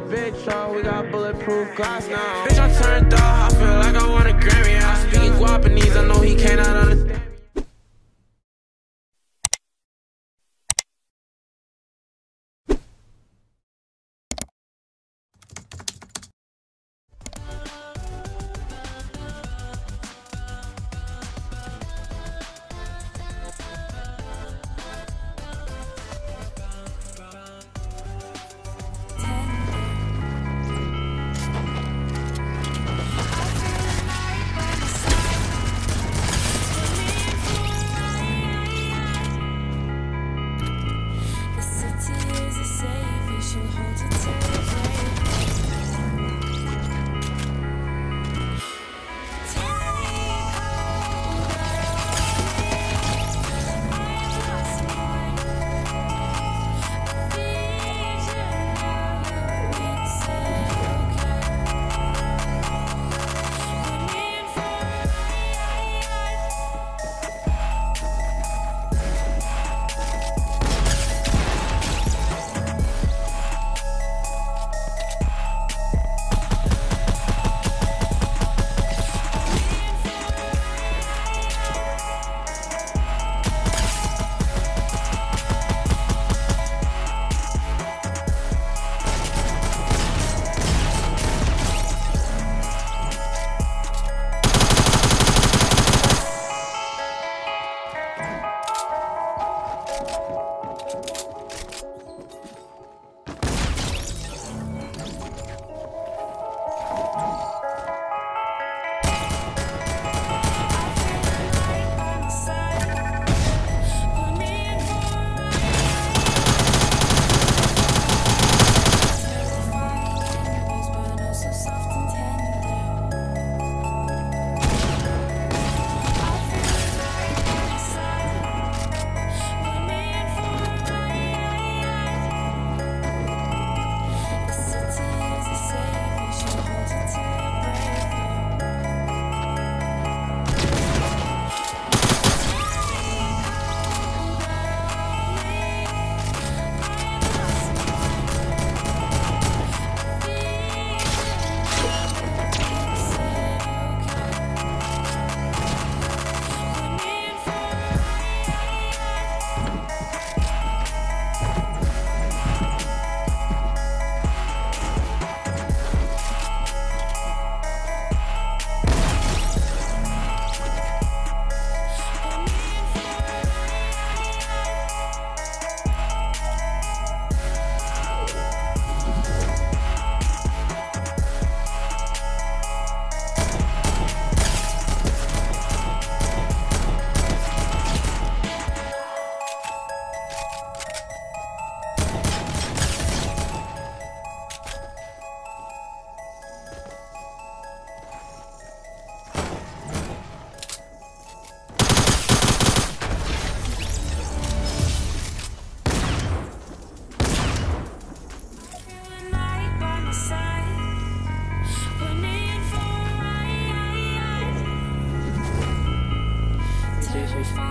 Bitch, we got bulletproof glass now. Bitch, I turned off, I feel like I want a Grammy. I'm speaking Guapanese, I know he cannot understand.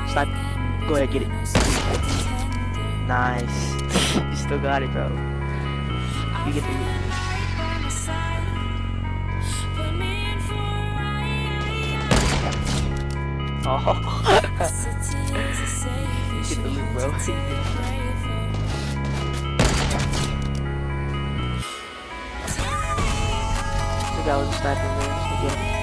Stop. Go ahead, get it. Nice. You still got it, bro. You get the. Oh. Get the loot, bro. The guy was sniping there again.